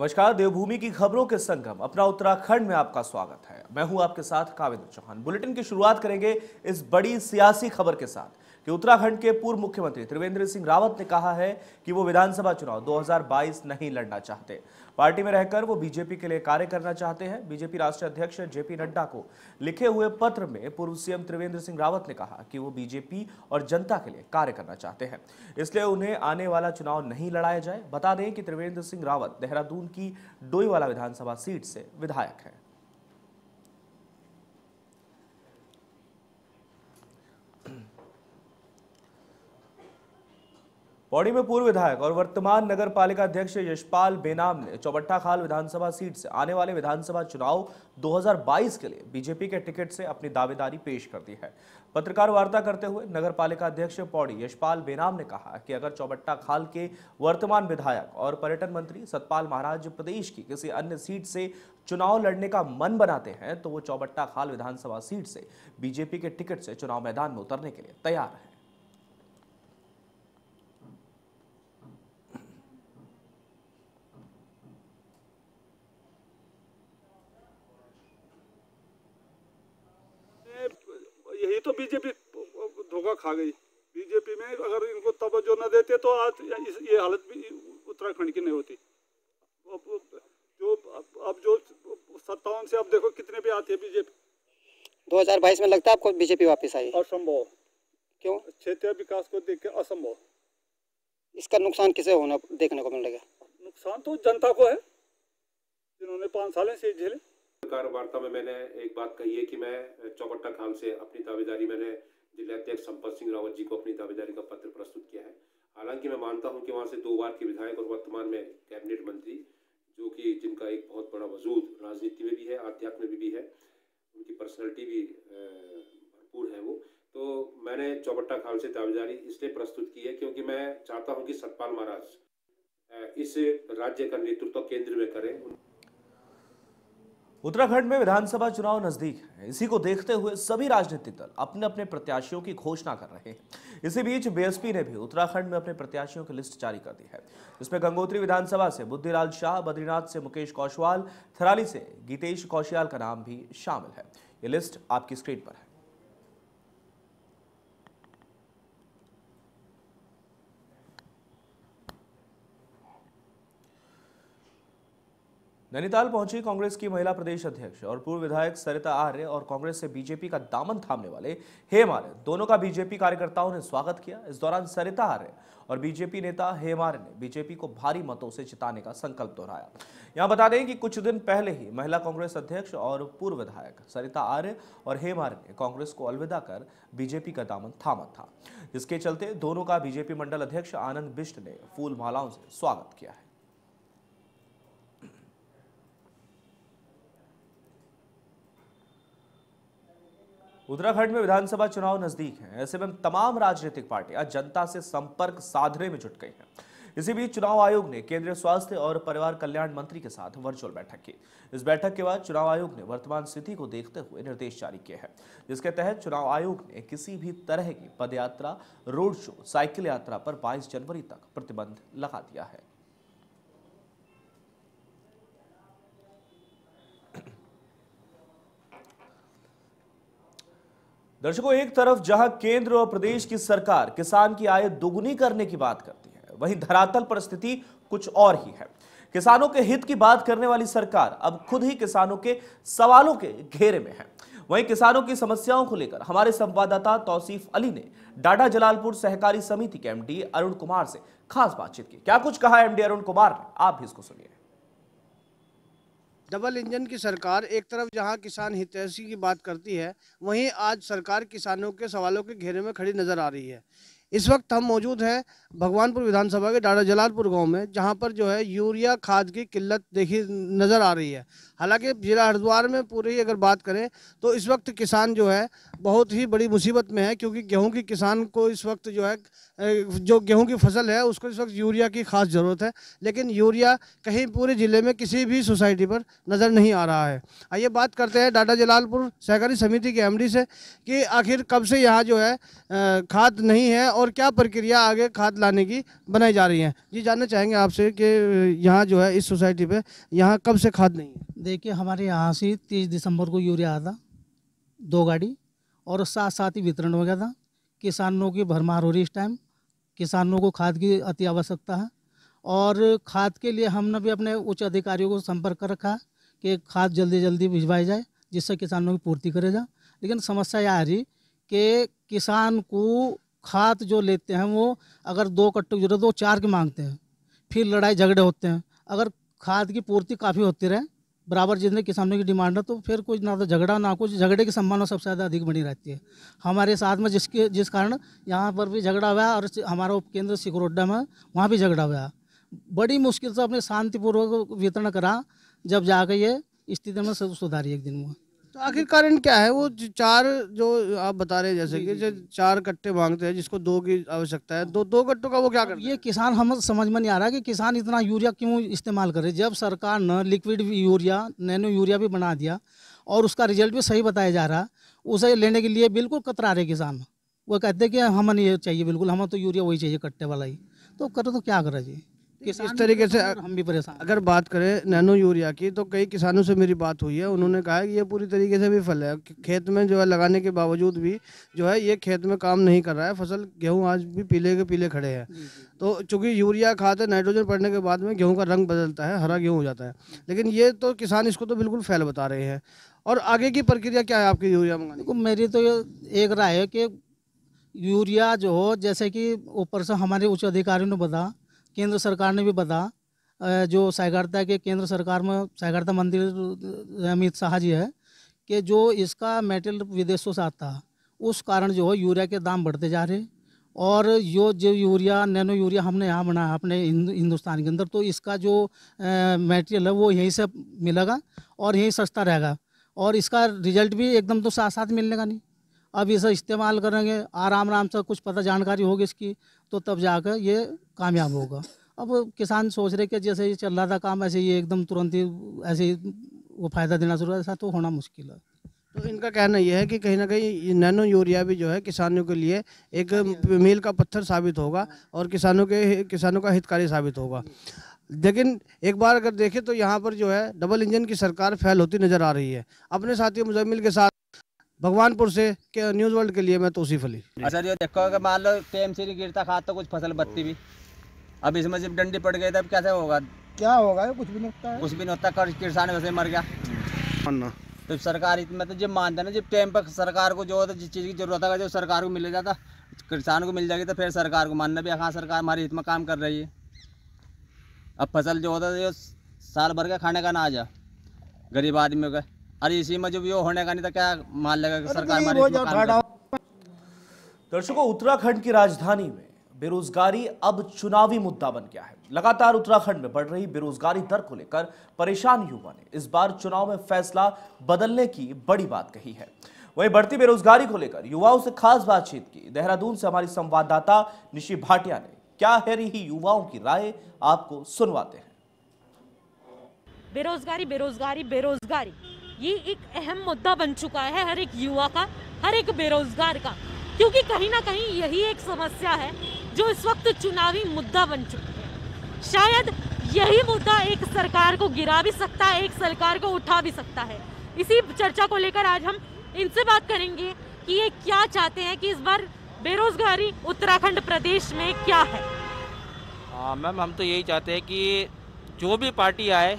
नमस्कार, देवभूमि की खबरों के संगम अपना उत्तराखंड में आपका स्वागत है। मैं हूं आपके साथ कावेंद्र चौहान। बुलेटिन की शुरुआत करेंगे इस बड़ी सियासी खबर के साथ कि उत्तराखंड के पूर्व मुख्यमंत्री त्रिवेंद्र सिंह रावत ने कहा है कि वो विधानसभा चुनाव 2022 नहीं लड़ना चाहते। पार्टी में रहकर वो बीजेपी के लिए कार्य करना चाहते हैं। बीजेपी राष्ट्रीय अध्यक्ष जेपी नड्डा को लिखे हुए पत्र में पूर्व सीएम त्रिवेंद्र सिंह रावत ने कहा कि वो बीजेपी और जनता के लिए कार्य करना चाहते हैं, इसलिए उन्हें आने वाला चुनाव नहीं लड़ाया जाए। बता दें कि त्रिवेंद्र सिंह रावत देहरादून की डोईवाला विधानसभा सीट से विधायक हैं। पौड़ी में पूर्व विधायक और वर्तमान नगर पालिका अध्यक्ष यशपाल बेनाम ने चौबट्टा खाल विधानसभा सीट से आने वाले विधानसभा चुनाव 2022 के लिए बीजेपी के टिकट से अपनी दावेदारी पेश कर दी है। पत्रकार वार्ता करते हुए नगर पालिका अध्यक्ष पौड़ी यशपाल बेनाम ने कहा कि अगर चौबट्टा खाल के वर्तमान विधायक और पर्यटन मंत्री सतपाल महाराज प्रदेश की किसी अन्य सीट से चुनाव लड़ने का मन बनाते हैं तो वो चौबट्टा खाल विधानसभा सीट से बीजेपी के टिकट से चुनाव मैदान में उतरने के लिए तैयार है। यही तो बीजेपी धोखा खा गई। बीजेपी में अगर इनको तवज्जो न देते तो आज ये हालत भी उत्तराखंड की नहीं होती। अब जो 57 से अब देखो कितने पे आती है बीजेपी। 2022 में लगता है आपको बीजेपी वापस आई? असंभव। क्यों? क्षेत्रीय विकास को देख के असंभव। इसका नुकसान किसे होना देखने को मिलेगा? नुकसान तो जनता को है जिन्होंने 5 साल से झेले। पत्रकार वार्ता में मैंने एक बात कही है कि मैं चौबट्टा खाल से अपनी दावेदारी, मैंने जिलाध्यक्ष संतोष सिंह रावत जी को अपनी दावेदारी का पत्र प्रस्तुत किया है। हालांकि मैं मानता हूं कि वहां से 2 बार के विधायक और वर्तमान में कैबिनेट मंत्री, जो कि जिनका एक बहुत बड़ा वजूद राजनीति में भी है, आध्यात्म में भी है, उनकी पर्सनैलिटी भी भरपूर है, वो तो मैंने चौबट्टा खाल से दावेदारी इसलिए प्रस्तुत की है क्योंकि मैं चाहता हूँ कि सतपाल महाराज इस राज्य का नेतृत्व केंद्र में करें। उत्तराखंड में विधानसभा चुनाव नजदीक है, इसी को देखते हुए सभी राजनीतिक दल अपने अपने प्रत्याशियों की घोषणा कर रहे हैं। इसी बीच बीएसपी ने भी उत्तराखंड में अपने प्रत्याशियों की लिस्ट जारी कर दी है, जिसमें गंगोत्री विधानसभा से बुद्धि लाल शाह, बद्रीनाथ से मुकेश कौश्याल, थराली से गीतेश कौश्याल का नाम भी शामिल है। ये लिस्ट आपकी स्क्रीन पर है। नैनीताल पहुंची कांग्रेस की महिला प्रदेश अध्यक्ष और पूर्व विधायक सरिता आर्य और कांग्रेस से बीजेपी का दामन थामने वाले हेम आर्य, दोनों का बीजेपी कार्यकर्ताओं ने स्वागत किया। इस दौरान सरिता आर्य और बीजेपी नेता हेम आर्य ने बीजेपी को भारी मतों से जिताने का संकल्प दोहराया। यहाँ बता दें कि कुछ दिन पहले ही महिला कांग्रेस अध्यक्ष और पूर्व विधायक सरिता आर्य और हेम आर्य ने कांग्रेस को अलविदा कर बीजेपी का दामन थामा था, जिसके चलते दोनों का बीजेपी मंडल अध्यक्ष आनंद बिष्ट ने फूल मालाओं से स्वागत किया है। उत्तराखंड में विधानसभा चुनाव नजदीक है, ऐसे में तमाम राजनीतिक पार्टियां जनता से संपर्क साधने में जुट गई हैं। इसी बीच चुनाव आयोग ने केंद्रीय स्वास्थ्य और परिवार कल्याण मंत्री के साथ वर्चुअल बैठक की। इस बैठक के बाद चुनाव आयोग ने वर्तमान स्थिति को देखते हुए निर्देश जारी किए हैं, जिसके तहत चुनाव आयोग ने किसी भी तरह की पदयात्रा, रोड शो, साइकिल यात्रा पर 22 जनवरी तक प्रतिबंध लगा दिया है। दर्शकों, एक तरफ जहां केंद्र और प्रदेश की सरकार किसान की आय दोगुनी करने की बात करती है, वहीं धरातल पर स्थिति कुछ और ही है। किसानों के हित की बात करने वाली सरकार अब खुद ही किसानों के सवालों के घेरे में है। वहीं किसानों की समस्याओं को लेकर हमारे संवाददाता तौसीफ अली ने डाडा जलालपुर सहकारी समिति के MD अरुण कुमार से खास बातचीत की। क्या कुछ कहा MD अरुण कुमार ने, आप भी इसको सुनिए। डबल इंजन की सरकार एक तरफ जहां किसान हितैषी की बात करती है, वहीं आज सरकार किसानों के सवालों के घेरे में खड़ी नजर आ रही है। इस वक्त हम मौजूद हैं भगवानपुर विधानसभा के डाडा जलालपुर गांव में, जहां पर जो है यूरिया खाद की किल्लत देखी नज़र आ रही है। हालांकि जिला हरिद्वार में पूरी अगर बात करें तो इस वक्त किसान जो है बहुत ही बड़ी मुसीबत में है, क्योंकि गेहूं की किसान को इस वक्त जो है, जो गेहूं की फसल है उसको इस वक्त यूरिया की खास ज़रूरत है, लेकिन यूरिया कहीं पूरे ज़िले में किसी भी सोसाइटी पर नज़र नहीं आ रहा है। आइए बात करते हैं डाडा जलालपुर सहकारी समिति के MD से कि आखिर कब से यहाँ जो है खाद नहीं है और क्या प्रक्रिया आगे खाद लाने की बनाई जा रही है, ये जानना चाहेंगे आपसे कि यहाँ जो है इस सोसाइटी पे यहाँ कब से खाद नहीं है। देखिए हमारे यहाँ से 30 दिसंबर को यूरिया आता 2 गाड़ी और साथ ही वितरण हो गया था। किसानों की भरमार हो रही इस टाइम, किसानों को खाद की अति आवश्यकता है और खाद के लिए हमने भी अपने उच्च अधिकारियों को संपर्क कर रखा कि खाद जल्दी जल्दी भिजवाई जाए जिससे किसानों की पूर्ति करे जाए। लेकिन समस्या यह आ रही कि किसान को खाद जो लेते हैं वो अगर 2 कट्टे की जरूरत हो 4 की मांगते हैं, फिर लड़ाई झगड़े होते हैं। अगर खाद की पूर्ति काफ़ी होती रहे बराबर जितने किसानों की डिमांड है तो फिर कोई ना तो झगड़ा ना कुछ, झगड़े की संभावना सबसे ज़्यादा अधिक बनी रहती है हमारे साथ में, जिसके जिस कारण यहाँ पर भी झगड़ा हुआ है और हमारा उपकेंद्र सिकरोड्डा में वहाँ भी झगड़ा हुआ। बड़ी मुश्किल से अपने शांतिपूर्वक वितरण करा, जब जाकर ये स्थिति में सुधारी एक दिन में। तो आखिर कारण क्या है? वो 4 जो आप बता रहे हैं जैसे कि 4 कट्टे मांगते हैं जिसको 2 की आवश्यकता है, 2 कट्टों का वो क्या कर, ये किसान हमें समझ में नहीं आ रहा कि किसान इतना यूरिया क्यों इस्तेमाल करे। जब सरकार ने लिक्विड यूरिया नैनो यूरिया भी बना दिया और उसका रिजल्ट भी सही बताया जा रहा, उसे लेने के लिए बिल्कुल कतरा रहे किसान। वो कहते हैं कि हमें नहीं चाहिए, बिल्कुल हमें तो यूरिया वही चाहिए कट्टे वाला ही। तो करो तो क्या करें जी, किस तरीके से हम भी परेशान। अगर बात करें नैनो यूरिया की तो कई किसानों से मेरी बात हुई है, उन्होंने कहा कि ये पूरी तरीके से विफल है, खेत में जो है लगाने के बावजूद भी जो है ये खेत में काम नहीं कर रहा है, फसल गेहूं आज भी पीले के पीले खड़े हैं। तो चूंकि यूरिया खाद नाइट्रोजन पड़ने के बाद में गेहूँ का रंग बदलता है, हरा गेहूँ हो जाता है, लेकिन ये तो किसान इसको तो बिल्कुल फेल बता रहे हैं। और आगे की प्रक्रिया क्या है आपकी यूरिया मंगाने को? मेरी तो एक राय है कि यूरिया जो हो, जैसे कि ऊपर से हमारे उच्च अधिकारियों ने बताया, केंद्र सरकार ने भी बता, जो सहकारिता के केंद्र सरकार में सहकारिता मंत्री अमित शाह जी है कि जो इसका मेटेरियल विदेशों से आता है उस कारण जो है यूरिया के दाम बढ़ते जा रहे। और यो जो यूरिया नैनो यूरिया हमने यहाँ बनाया अपने हिंदुस्तान के अंदर, तो इसका जो मेटेरियल है वो यहीं से मिलेगा और यहीं सस्ता रहेगा और इसका रिजल्ट भी एकदम तो साथ मिलने का नहीं। अब इसे इस्तेमाल करेंगे आराम से, कुछ पता जानकारी होगी इसकी तो तब जाकर ये कामयाब होगा। अब किसान सोच रहे कि जैसे ये चल रहा था काम ऐसे ये एकदम तुरंत ही ऐसे ही वो फ़ायदा देना शुरू, ऐसा तो होना मुश्किल है। तो इनका कहना यह है कि कहीं ना कहीं नैनो यूरिया भी जो है किसानों के लिए एक मील का पत्थर साबित होगा और किसानों का हितकारी साबित होगा। लेकिन एक बार अगर देखें तो यहाँ पर जो है डबल इंजन की सरकार फेल होती नज़र आ रही है। अपने साथी मुजम्मिल के साथ भगवानपुर से के न्यूज़ वर्ल्ड के लिए मैं तौसीफ अली। अच्छा ये देखो अगर मान लो टाइम से नहीं गिरता खाद तो कुछ फसल बत्ती भी, अब इसमें जब डंडी पड़ गई तब कैसे होगा, क्या होगा? कुछ भी नहीं होता, कुछ भी नहीं होता, किसान वैसे मर गया ना। तो सरकार इतना तो जब मानता ना, जब टाइम पर सरकार को जो जिस चीज़ की जरूरत है जब सरकार को मिल जाता, किसान को मिल जाएगी तो फिर सरकार को मानना भी हाँ सरकार हमारे हित में काम कर रही है। अब फसल जो होता है साल भर का खाने का ना आ जा गरीब आदमियों का, अरे इसी में जब ये होने का नहीं था क्या मान लेगा कि सरकार हमारे। दर्शकों उत्तराखंड की राजधानी में बेरोजगारी अब चुनावी मुद्दा बन गया है। लगातार उत्तराखंड में बढ़ रही बेरोजगारी दर को लेकर परेशान युवा ने इस बार चुनाव में फैसला बदलने की बड़ी बात कही है। वहीं बढ़ती बेरोजगारी को लेकर युवाओं से खास बातचीत की देहरादून से हमारी संवाददाता निशी भाटिया ने, क्या है रही युवाओं की राय, आपको सुनवाते हैं। बेरोजगारी बेरोजगारी बेरोजगारी ये एक अहम मुद्दा बन चुका है हर एक युवा का, हर एक बेरोजगार का, क्योंकि कहीं ना कहीं यही एक समस्या है जो इस वक्त चुनावी मुद्दा बन चुकी है। शायद यही मुद्दा एक सरकार को गिरा भी सकता है, एक सरकार को उठा भी सकता है। इसी चर्चा को लेकर आज हम इनसे बात करेंगे कि ये क्या चाहते हैं कि इस बार बेरोजगारी उत्तराखंड प्रदेश में क्या है। मैम हम तो यही चाहते हैं कि जो भी पार्टी आए,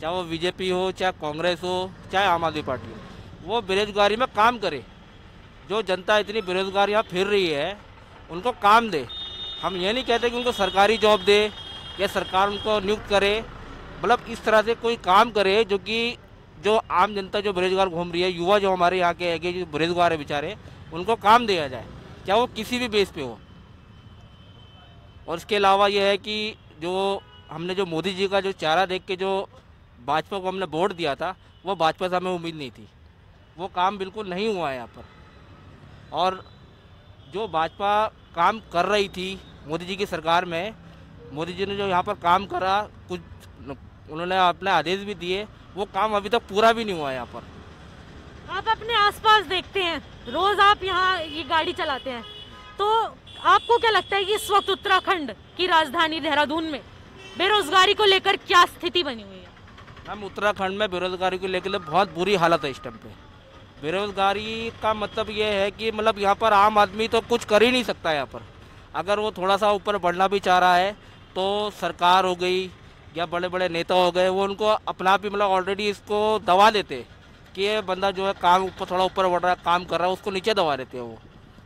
चाहे वो बीजेपी हो, चाहे कांग्रेस हो, चाहे आम आदमी पार्टी हो, वो बेरोजगारी में काम करे। जो जनता इतनी बेरोजगार यहाँ फिर रही है उनको काम दे। हम ये नहीं कहते कि उनको सरकारी जॉब दे या सरकार उनको नियुक्त करे, मतलब इस तरह से कोई काम करे जो कि जो आम जनता जो बेरोजगार घूम रही है, युवा जो हमारे यहाँ के आगे जो बेरोजगार है बेचारे, उनको काम दिया जाए चाहे वो किसी भी बेस पर हो। और इसके अलावा यह है कि जो हमने जो मोदी जी का जो चारा देख के जो भाजपा को हमने वोट दिया था, वो भाजपा से हमें उम्मीद नहीं थी, वो काम बिल्कुल नहीं हुआ है यहाँ पर। और जो भाजपा काम कर रही थी मोदी जी की सरकार में, मोदी जी ने जो यहाँ पर काम करा, कुछ उन्होंने अपने आदेश भी दिए, वो काम अभी तक पूरा भी नहीं हुआ है यहाँ पर। आप अपने आसपास देखते हैं, रोज़ आप यहाँ ये गाड़ी चलाते हैं तो आपको क्या लगता है कि इस वक्त उत्तराखंड की राजधानी देहरादून में बेरोजगारी को लेकर क्या स्थिति बनी हुई है? हम उत्तराखंड में बेरोजगारी को लेकर बहुत बुरी हालत है इस टाइम पे। बेरोजगारी का मतलब ये है कि मतलब यहाँ पर आम आदमी तो कुछ कर ही नहीं सकता। यहाँ पर अगर वो थोड़ा सा ऊपर बढ़ना भी चाह रहा है तो सरकार हो गई या बड़े बड़े नेता हो गए, वो उनको अपना भी मतलब ऑलरेडी इसको दबा देते कि ये बंदा जो है काम ऊपर थोड़ा ऊपर बढ़ रहा है, काम कर रहा है, उसको नीचे दबा देते हैं वो।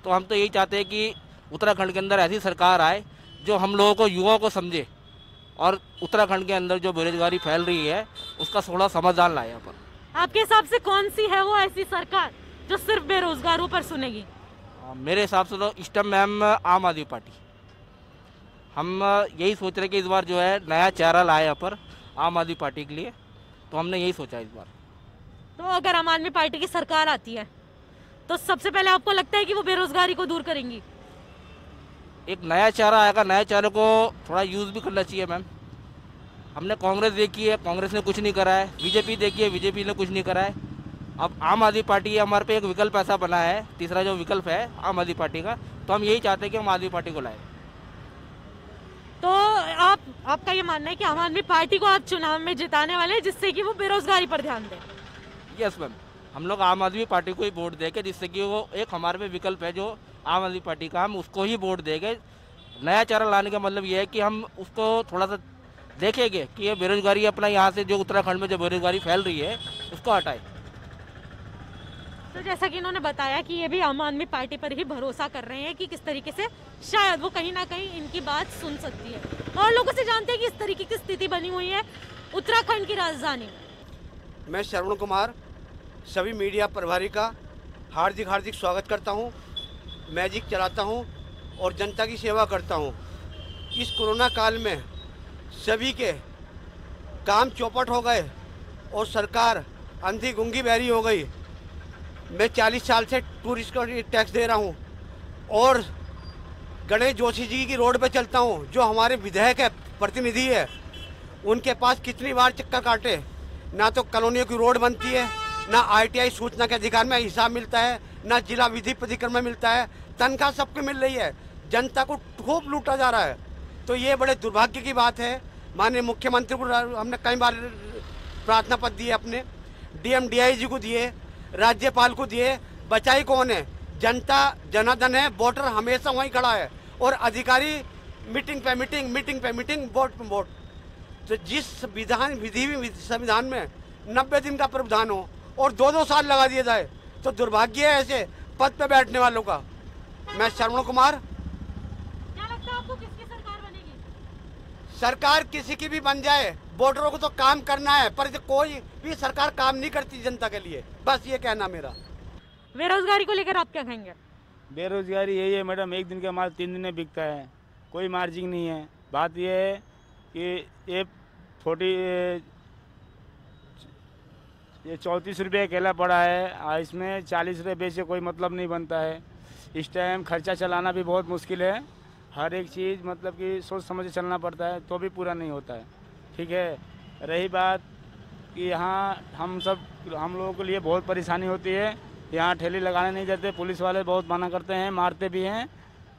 तो हम तो यही चाहते हैं कि उत्तराखंड के अंदर ऐसी सरकार आए जो हम लोगों को, युवाओं को समझे और उत्तराखंड के अंदर जो बेरोजगारी फैल रही है उसका थोड़ा समाधान लाए। यहाँ पर आपके हिसाब से कौन सी है वो ऐसी सरकार जो सिर्फ बेरोजगारों पर सुनेगी? मेरे हिसाब से तो इस टाइम मैम आम आदमी पार्टी, हम यही सोच रहे कि इस बार जो है नया चेहरा लाया यहाँ पर आम आदमी पार्टी के लिए, तो हमने यही सोचा इस बार। तो अगर आम आदमी पार्टी की सरकार आती है तो सबसे पहले आपको लगता है कि वो बेरोजगारी को दूर करेंगी? एक नया चेहरा आएगा, नया चेहरे को थोड़ा यूज़ भी करना चाहिए मैम। हमने कांग्रेस देखी है, कांग्रेस ने कुछ नहीं करा है। बीजेपी देखी है, बीजेपी ने कुछ नहीं करा है। अब आम आदमी पार्टी हमारे पे एक विकल्प ऐसा बना है, तीसरा जो विकल्प है आम आदमी पार्टी का, तो हम यही चाहते हैं कि हम आम आदमी पार्टी को लाएँ। तो आपका ये मानना है कि आम आदमी पार्टी को आप चुनाव में जिताने वाले हैं जिससे कि वो बेरोजगारी पर ध्यान दें? यस मैम, हम लोग आम आदमी पार्टी को ही वोट देंगे जिससे कि वो एक हमारे पे विकल्प है जो आम आदमी पार्टी का, हम उसको ही वोट देंगे। नया चेहरा लाने का मतलब ये है कि हम उसको थोड़ा सा देखेंगे कि ये बेरोजगारी अपना यहाँ से जो उत्तराखंड में जो बेरोजगारी फैल रही है उसको हटाए। तो जैसा कि इन्होंने बताया कि ये भी आम आदमी पार्टी पर ही भरोसा कर रहे हैं कि किस तरीके से शायद वो कहीं ना कहीं इनकी बात सुन सकती है। और लोगों से जानते हैं कि इस तरीके की स्थिति बनी हुई है उत्तराखंड की राजधानी में। मैं अरुण कुमार सभी मीडिया प्रभारी का हार्दिक हार्दिक स्वागत करता हूँ। मैजिक चलाता हूँ और जनता की सेवा करता हूँ। इस कोरोना काल में सभी के काम चौपट हो गए और सरकार अंधी गुंगी बहरी हो गई। मैं 40 साल से टूरिस्ट का टैक्स दे रहा हूँ और गणेश जोशी जी की रोड पे चलता हूँ। जो हमारे विधायक है, प्रतिनिधि है, उनके पास कितनी बार चक्कर काटे, ना तो कॉलोनियों की रोड बनती है, ना आईटीआई सूचना के अधिकार में हिसाब मिलता है, ना जिला विधि प्राधिकरण में मिलता है। तनख्वाह सबको मिल रही है, जनता को खूब लूटा जा रहा है। तो ये बड़े दुर्भाग्य की बात है। माननीय मुख्यमंत्री को हमने कई बार प्रार्थना पत्र दिए, अपने DMDI जी को दिए, राज्यपाल को दिए। बचाई कौन है? जनता जनार्दन है, वोटर हमेशा वहीं खड़ा है और अधिकारी मीटिंग पे मीटिंग, मीटिंग पे मीटिंग, वोट पे वोट। तो जिस विधान विधि संविधान में 90 दिन का प्रावधान हो और 2-2 साल लगा दिया जाए तो दुर्भाग्य है ऐसे पद पे बैठने वालों का। मैं श्रवण कुमार। क्या लगता है आपको किसकी सरकार बनेगी? सरकार किसी की भी बन जाए, वोटरों को तो काम करना है, पर कोई भी सरकार काम नहीं करती जनता के लिए। बस ये कहना मेरा। बेरोजगारी को लेकर आप क्या कहेंगे? बेरोजगारी यही है मैडम, एक दिन का माल 3 दिन में बिकता है, कोई मार्जिन नहीं है। बात यह है कि ये 34 रुपये केला पड़ा है, इसमें 40 रुपये बेचे कोई मतलब नहीं बनता है। इस टाइम खर्चा चलाना भी बहुत मुश्किल है। हर एक चीज़ मतलब कि सोच समझ के चलना पड़ता है तो भी पूरा नहीं होता है। ठीक है, रही बात कि यहाँ हम लोगों के लिए बहुत परेशानी होती है। यहाँ ठेले लगाने नहीं देते, पुलिस वाले बहुत मना करते हैं, मारते भी हैं।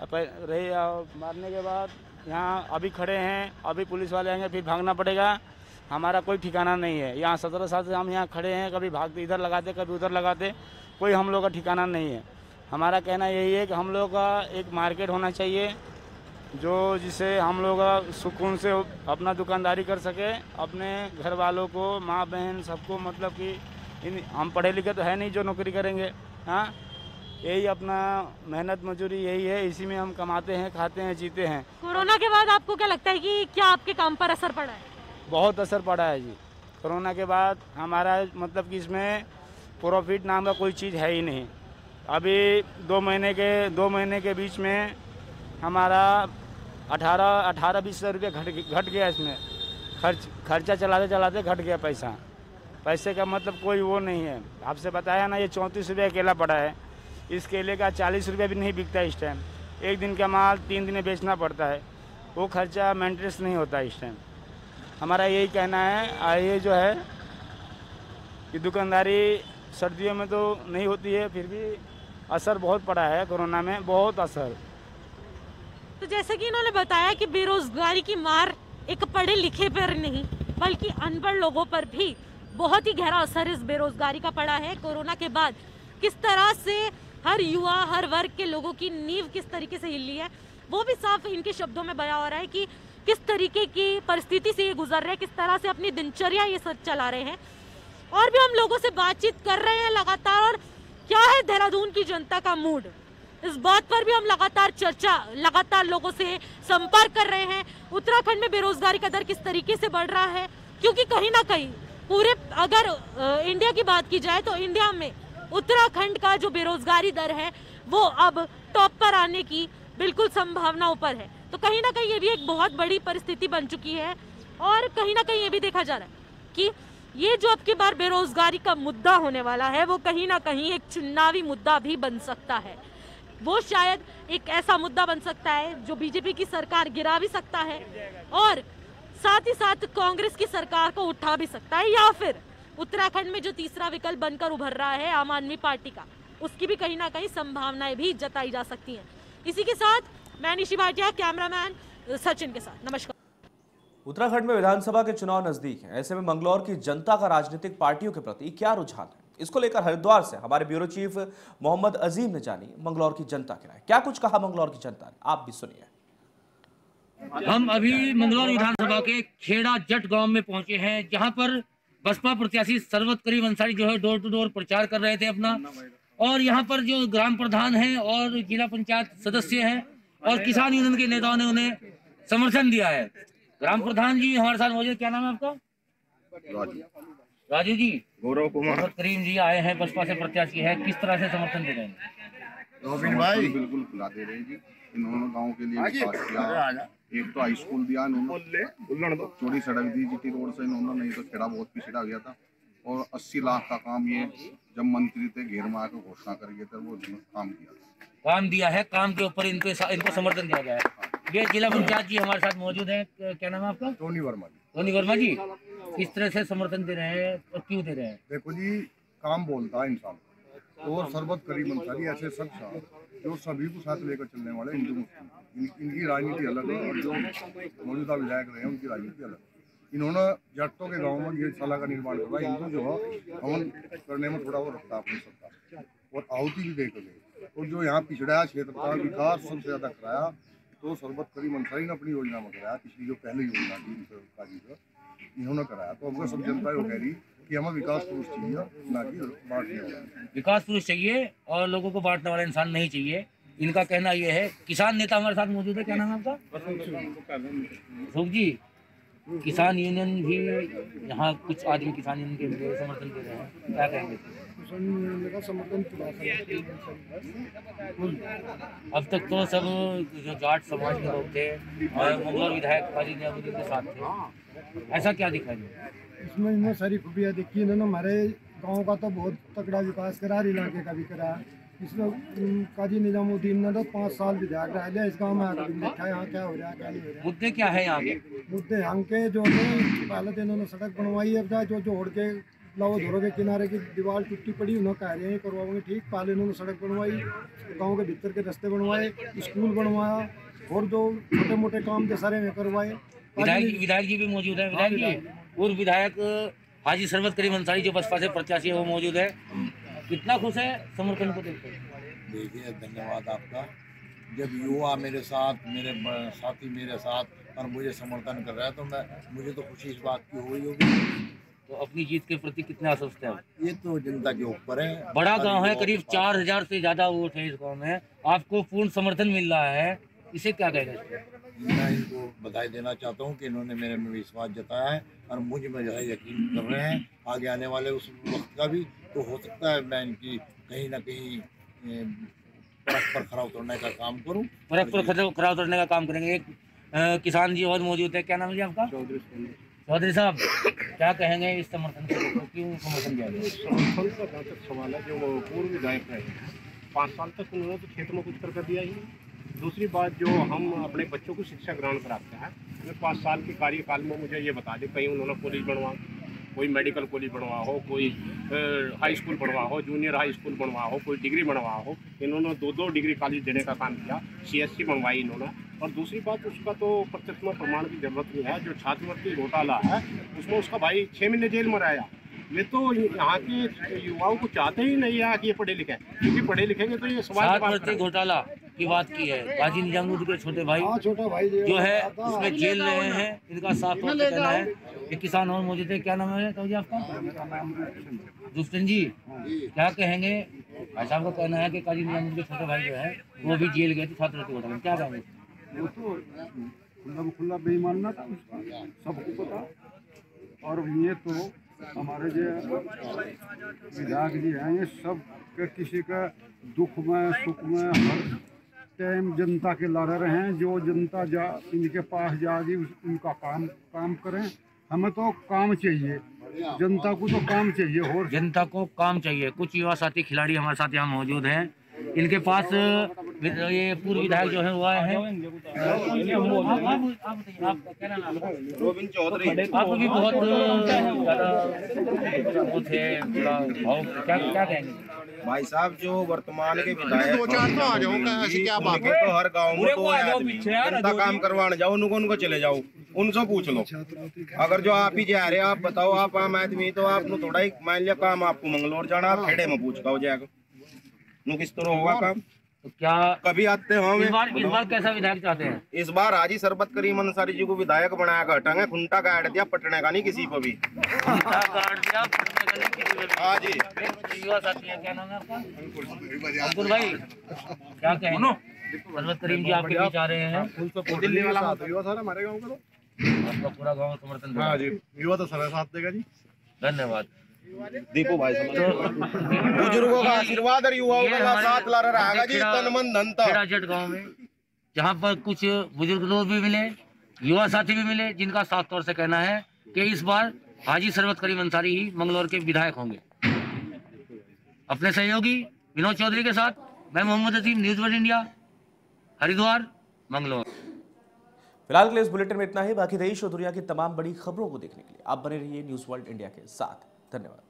मारने के बाद यहाँ अभी खड़े हैं, अभी पुलिस वाले आएंगे फिर भागना पड़ेगा। हमारा कोई ठिकाना नहीं है। यहाँ 17 साल से हम यहाँ खड़े हैं, कभी भागते इधर लगाते, कभी उधर लगाते, कोई हम लोग का ठिकाना नहीं है। हमारा कहना यही है कि हम लोग का एक मार्केट होना चाहिए जो जिसे हम लोग सुकून से अपना दुकानदारी कर सके, अपने घर वालों को, माँ बहन सबको। मतलब कि हम पढ़े लिखे तो है नहीं जो नौकरी करेंगे। हाँ, यही अपना मेहनत मजदूरी यही है, इसी में हम कमाते हैं, खाते हैं, जीते हैं। कोरोना के बाद आपको क्या लगता है कि क्या आपके काम पर असर पड़ा है? बहुत असर पड़ा है जी। कोरोना के बाद हमारा मतलब कि इसमें प्रॉफिट नाम का कोई चीज़ है ही नहीं। अभी 2 महीने के बीच में हमारा 18-20 रुपये घट गया। इसमें खर्चा चलाते चलाते घट गया पैसा। पैसे का मतलब कोई वो नहीं है। आपसे बताया ना, ये 34 रुपये केला पड़ा है, इस केले का 40 रुपये भी नहीं बिकता इस टाइम। एक दिन का माल 3 दिन में बेचना पड़ता है, वो खर्चा मेंटेनेंस नहीं होता इस टाइम। हमारा यही कहना है, ये जो है कि दुकानदारी सर्दियों में तो नहीं होती है, फिर भी असर बहुत पड़ा है कोरोना में, बहुत असर। तो जैसे कि इन्होंने बताया कि बेरोजगारी की मार एक पढ़े लिखे पर नहीं बल्कि अनपढ़ लोगों पर भी बहुत ही गहरा असर इस बेरोजगारी का पड़ा है। कोरोना के बाद किस तरह से हर युवा हर वर्ग के लोगों की नींव किस तरीके से हिली है वो भी साफ इनके शब्दों में बयां हो रहा है कि किस तरीके की परिस्थिति से ये गुजर रहे हैं, किस तरह से अपनी दिनचर्या ये सब चला रहे हैं। और भी हम लोगों से बातचीत कर रहे हैं लगातार, और क्या है देहरादून की जनता का मूड इस बात पर भी हम लगातार चर्चा लगातार लोगों से संपर्क कर रहे हैं। उत्तराखंड में बेरोजगारी का दर किस तरीके से बढ़ रहा है, क्योंकि कहीं ना कहीं पूरे अगर इंडिया की बात की जाए तो इंडिया में उत्तराखंड का जो बेरोजगारी दर है वो अब टॉप पर आने की बिल्कुल संभावनाओं पर है। तो कहीं ना कहीं ये भी एक बहुत बड़ी परिस्थिति बन चुकी है। और कहीं ना कहीं ये भी देखा जा रहा है कि ये जो अब की बार बेरोजगारी का मुद्दा होने वाला है वो कहीं ना कहीं एक चुनावी मुद्दा भी बन सकता है। वो शायद एक ऐसा मुद्दा बन सकता है जो बीजेपी की सरकार गिरा भी सकता है और साथ ही साथ कांग्रेस की सरकार को उठा भी सकता है, या फिर उत्तराखंड में जो तीसरा विकल्प बनकर उभर रहा है आम आदमी पार्टी का, उसकी भी कहीं ना कहीं संभावनाएं भी जताई जा सकती हैं। इसी के साथ मैं निशी भाटिया, कैमरामैन सचिन के साथ, नमस्कार। उत्तराखंड में विधानसभा के चुनाव नजदीक है, ऐसे में मंगलौर की जनता का राजनीतिक पार्टियों के प्रति क्या रुझान है, इसको लेकर हरिद्वार से हमारे ब्यूरो चीफ मोहम्मद अजीम ने जानी मंगलौर की जनता की राय। क्या कुछ कहा मंगलौर की जनता ने, आप भी सुनिए। हम अभी मंगलौर विधानसभा के खेड़ा जट गांव में पहुंचे हैं, जहां पर बसपा प्रत्याशी सर्वत करीम अंसारी जो है डोर टू डोर प्रचार कर रहे थे अपना, और यहां पर जो ग्राम प्रधान हैं और जिला पंचायत सदस्य हैं और किसान यूनियन के नेताओं ने उन्हें समर्थन दिया है। ग्राम प्रधान जी हमारे साथ मौजूद, क्या नाम है आपका? राजू जी, गौरव कुमार करीम जी आए हैं, बसपा से प्रत्याशी है, किस तरह से समर्थन दे रहे हैं? भाई बिल्कुल खुला दे रहे हैं जी, इन्होंने गांव के लिए एक तो हाई स्कूल दिया, चौड़ी सड़क दी जीटी रोड से इन्होंने, नहीं तो खेड़ा बहुत पिछड़ा गया था। और 80 लाख का काम ये जब मंत्री थे घेर में आकर घोषणा कर गए थे वो काम दिया है, काम के ऊपर इनको समर्थन दिया गया है। ये जिला पंचायत जी हमारे साथ मौजूद है, क्या नाम है आपका? टोनी वर्मा जी, इस तरह से समर्थन दे रहे हैं और क्यों दे रहे हैं? देखो जी, काम बोलता है इंसान, और सर्वत करीम अंसारी ऐसे शख्स जो सभी को साथ लेकर चलने वाले हिंदू मुस्लिम, इनकी राजनीति अलग है और जो मौजूदा विधायक रहे हैं उनकी राजनीति अलग है। इन्होंने जट्टों के गाँव में गौशाला का निर्माण करवाया, हिंदू जो है हवन करने में थोड़ा वो रखता अपनी सरकार, और आहुति भी देकर गए, और जो यहाँ पिछड़ा क्षेत्र का विकास सबसे ज़्यादा कराया तो सर्वत करीम अंसारी ने अपनी योजना में कराया। पिछली जो पहली योजना थी काजी का इन्होंने कराया, तो अब सब जनता कह रही कि हमें विकास पुरुष चाहिए, ना कि बांटने वाला। विकास पुरुष चाहिए और लोगों को बांटने वाला इंसान नहीं चाहिए, इनका कहना यह है। किसान नेता हमारे साथ मौजूद है, क्या नाम है आपका? अशोक जी, किसान यूनियन भी यहाँ कुछ आदमी किसान यूनियन के समर्थन दे रहे हैं, क्या कहेंगे? अब तक तो सब जो जाट समाज के लोग थे और मंगलौर विधायक काजी निजामुद्दीन के साथ थे, ऐसा क्या दिखा दिया इसमें? इनमें सारी खूबियाँ दिखी, इन्होंने हमारे गांव का तो बहुत तगड़ा विकास करा, हर इलाके का भी करा। इसमें काजी निजामुद्दीन ने तो 5 साल विधायक रह लिया, इस गांव में आकर देखा यहाँ क्या हो रहा है, क्या नहीं हो रहा। मुद्दे क्या है यहाँ के? मुद्दे यहाँ के जो पहले तो इन्होंने सड़क बनवाई है, जो जोड़ के लाओ धोरों के किनारे की दीवार टूटी पड़ी, उन्होंने कह रहे हैं करवाओगे ठीक, पहले इन्होंने सड़क बनवाई, गांव के भीतर के रास्ते बनवाए, स्कूल बनवाया, और जो छोटे मोटे काम थे सारे में करवाए। विधायक जी भी मौजूद है, विधायक जी पूर्व विधायक हाजी सर्वत करीम अंसारी जो बसपा से प्रत्याशी है वो मौजूद है, कितना खुश है समर्थन को देखकर? देखिए, धन्यवाद आपका। जब युवा मेरे साथ, मेरे साथी मेरे साथ और मुझे समर्थन कर रहा है तो मुझे तो खुशी इस बात की हुई होगी। तो अपनी जीत के प्रति कितना आश्वस्त है? ये तो जनता के ऊपर है। बड़ा गांव है, करीब 4000 से ज्यादा वोट है इस गांव में, आपको पूर्ण समर्थन मिल रहा है, इसे क्या कहेंगे? मैं इनको बधाई देना चाहता हूँ कि इन्होंने मेरे में विश्वास जताया है और मुझ में जो है यकीन कर रहे हैं। आगे आने वाले उस वक्त का भी तो हो सकता है मैं इनकी कहीं ना कहीं परख पर खरा उतरने का काम करूँ, परख पर खरा उतरने का काम करेंगे। एक किसान जी और मौजूद है, क्या नाम है आपका? चौधरी साहब, क्या कहेंगे इस समर्थन को, क्यों समर्थन दिया गया? समर्थन का जहाँ तक सवाल है, जो पूर्व विधायक रहे हैं 5 साल तक उन्होंने तो क्षेत्र में कुछ कर दिया ही। दूसरी बात, जो हम अपने बच्चों को शिक्षा ग्रहण कराते हैं, मैं 5 साल के कार्यकाल में मुझे ये बता दें कहीं उन्होंने कॉलेज बनवा, कोई मेडिकल कॉलेज बनवा हो, कोई हाई स्कूल बनवा हो, जूनियर हाई स्कूल बनवा हो, कोई डिग्री बनवा हो, इन्होंने 2-2 डिग्री कॉलेज देने का काम किया, CSC बनवाई इन्होंने, और दूसरी बात उसका तो प्रत्यक्ष प्रमाण की जरूरत नहीं है। जो छात्रवृत्ति घोटाला है उसमें उसका भाई 6 महीने जेल में रहा। ये तो यहाँ के युवाओं को चाहते ही नहीं है कि ये पढ़े लिखे, क्योंकि पढ़े लिखेंगे तो ये छात्रवृत्ति घोटाला की बात की है। काजी निजामुद्दीन के छोटे भाई जो है उसमें जेल रहे हैं। इनका साफ तौर पर कहना है कि किसान और मौजूद, क्या नाम है तो जी आपका दुष्टन जी, क्या कहेंगे? भाई साहब का कहना है कि काजी निजामुद्दीन के छोटे भाई जो है वो भी जेल गए थे छात्रवृत्ति घोटाला, क्या कहेंगे? वो तो खुला बेईमानना था, सबको पता। और ये तो हमारे जो विधायक जी हैं ये सब के किसी का दुख में सुख में हर टाइम जनता के लड़ रहे हैं। जो जनता जा इनके पास जाएगी उनका काम करें। हमें तो काम चाहिए, जनता को तो काम चाहिए। और जनता को काम चाहिए। कुछ युवा साथी खिलाड़ी हमारे साथ यहाँ मौजूद हैं। इनके पास ये पूर्व विधायक जो है वो आए हैं। आप भी बहुत क्या कहेंगे भाई साहब? जो वर्तमान के विधायक तो हर गांव में तो काम करवाने जाओ, उनको चले जाओ, उनसे पूछ लो। अगर जो आप ही जा रहे आप बताओ, आप आम आदमी तो आप थोड़ा ही मान लिया काम, आपको मंगलोर जाना, आप खेड़े में पूछ पाओ जाकर किस तरह होगा काम। तो क्या कभी आते हो? इस बार कैसा विधायक चाहते हैं? इस बार हाजी सर्वत करीम अंसारी जी को विधायक बनाया कर हटाएंगे। खुंटा का ऐड दिया, पटने का नहीं किसी पर भी। हाँ जी, युवा साथी है, क्या नाम है आपका? अंकुर भाई, क्या कहेंगे? सर्वत करीम जी आपके बीच आ रहे हैं। दिल्ली वाला युवा सर हमारे गाँव का, तो पूरा गाँव समर्थन। हाँ जी, युवा तो सारा साथ देगा जी। धन्यवाद दीपू भाई। बुजुर्गों का आशीर्वाद और युवाओं का साथ ला रहा जी तन मन धन तक। गाँव में जहाँ पर कुछ बुजुर्ग लोग भी मिले, युवा साथी भी मिले, जिनका साफ तौर से कहना है कि इस बार हाजी सर्वत करीम अंसारी ही मंगलौर के विधायक होंगे। अपने सहयोगी विनोद चौधरी के साथ मैं मोहम्मद अजीम, news world India, Haridwar, Manglaur. फिलहाल के लिए इस बुलेटिन में इतना ही। बाकी देश और दुनिया की तमाम बड़ी खबरों को देखने के लिए आप बने रहिए न्यूज़ वर्ल्ड इंडिया के साथ। धन्यवाद।